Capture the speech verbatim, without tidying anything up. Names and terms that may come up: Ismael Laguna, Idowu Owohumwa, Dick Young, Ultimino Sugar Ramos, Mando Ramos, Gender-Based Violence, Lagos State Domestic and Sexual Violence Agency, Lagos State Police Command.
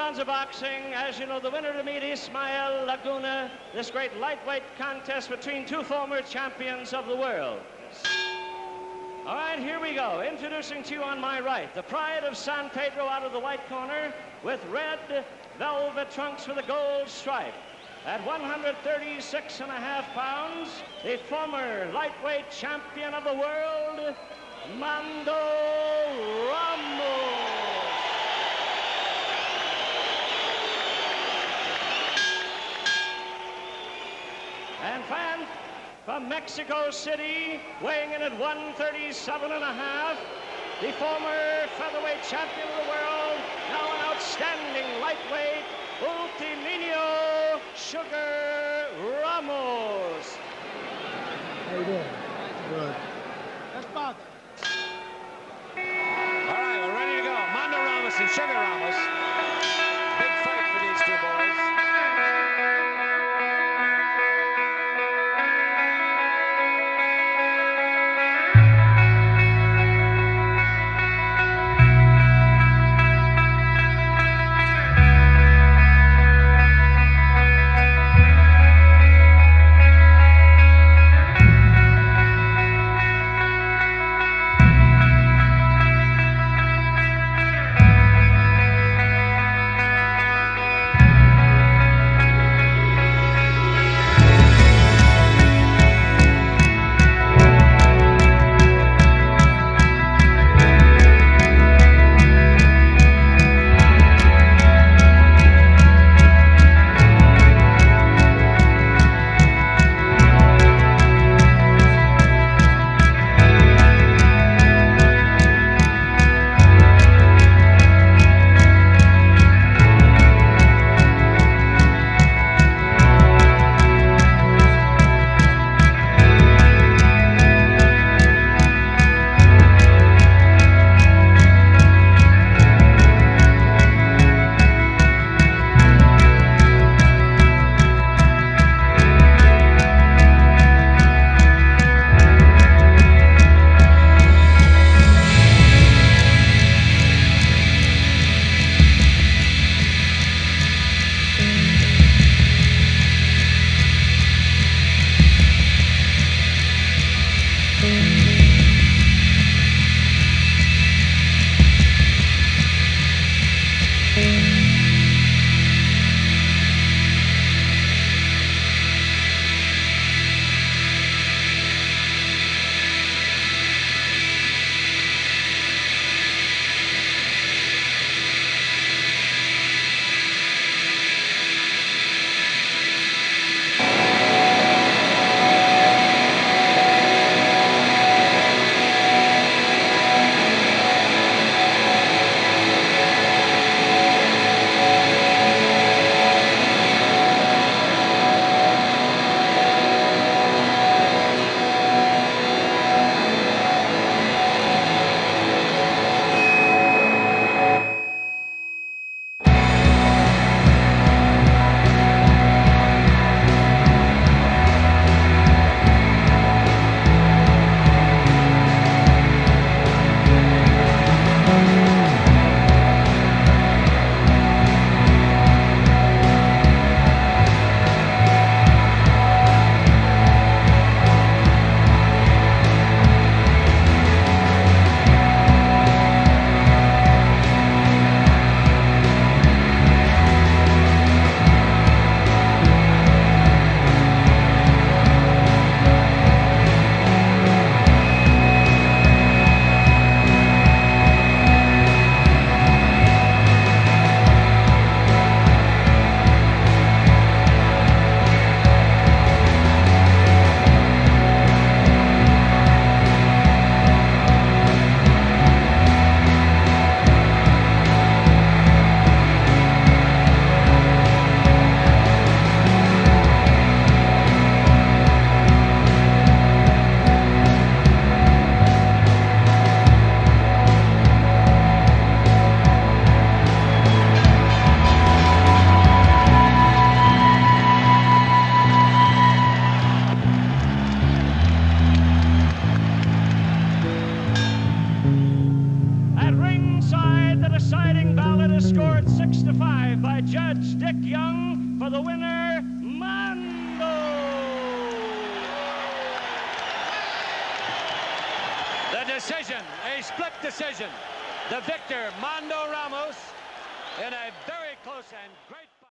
rounds of boxing. As you know, the winner to meet Ismael Laguna, this great lightweight contest between two former champions of the world. All right, here we go. Introducing to you on my right, the pride of San Pedro out of the white corner with red velvet trunks with a gold stripe. At one hundred thirty-six and a half pounds, the former lightweight champion of the world, Mando Ramos. And fan from Mexico City, weighing in at one thirty-seven and a half, the former featherweight champion of the world, now an outstanding lightweight, Ultimino Sugar Ramos. How you doing? Good. That's Bob. All right, we're ready to go. Mando Ramos and Sugar Ramos. Scored six to five. by Judge Dick Young for the winner, Mando. The decision, a split decision. The victor, Mando Ramos, in a very close and great...